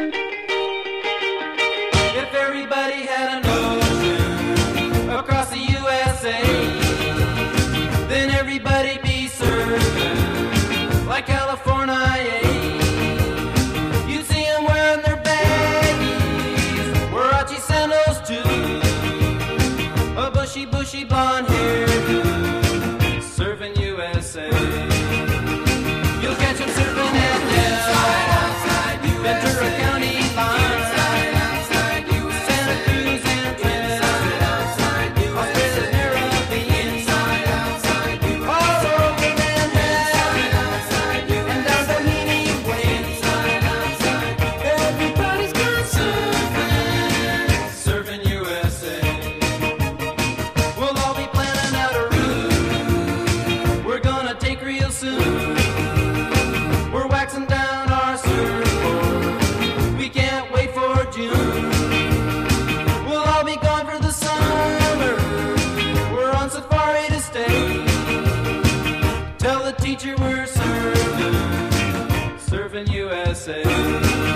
If everybody had an ocean across the USA, then everybody'd be surfing like California. You'd see them wearing their baggies, Huarache sandals too, a bushy blonde hairdo, surfing USA. You'll catch them surfing at Del Ventura County Farm, Santa Cruz and Twin, Australia and Caribbean, all over Manhattan and down Bohemian Way. Everybody's gone surfing USA. We'll all be planning out a route we're gonna take real soon. We're waxing down our surfboard, we can't wait for June. We'll all be gone for the summer, we're on safari to stay. Tell the teacher we're surfing, surfing USA.